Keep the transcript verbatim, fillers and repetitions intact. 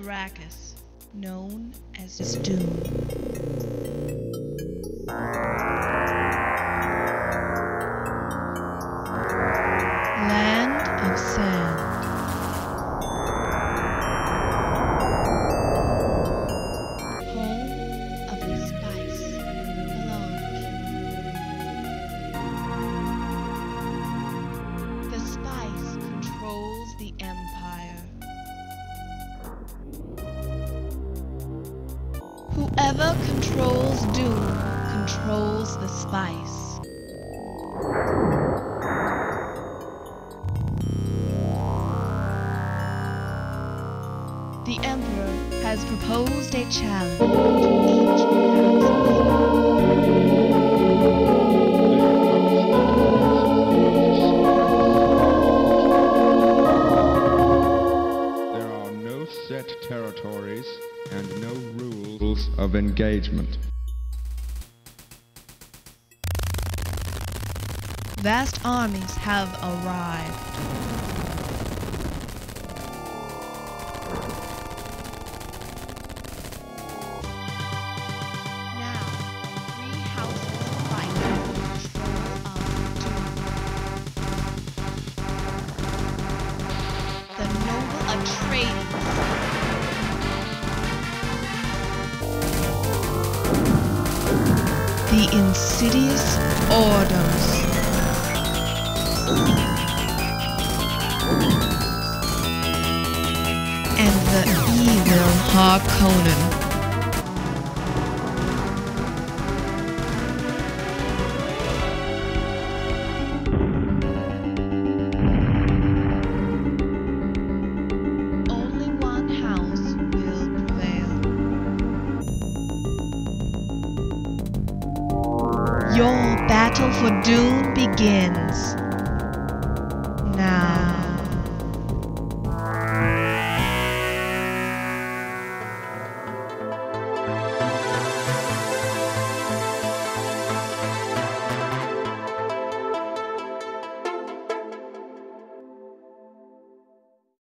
Planet Racchus, known as his Doom. Land of Sand. Home of the spice, Melange. The spice controls the empire. Whoever controls Doom controls the spice. The Emperor has proposed a challenge to each house. Territories and no rules of engagement. Vast armies have arrived. Now, three houses fight for control of the noble Atreides. The insidious Ordos. And the evil Harkonnen. Only one house will prevail. Your battle for Doom begins.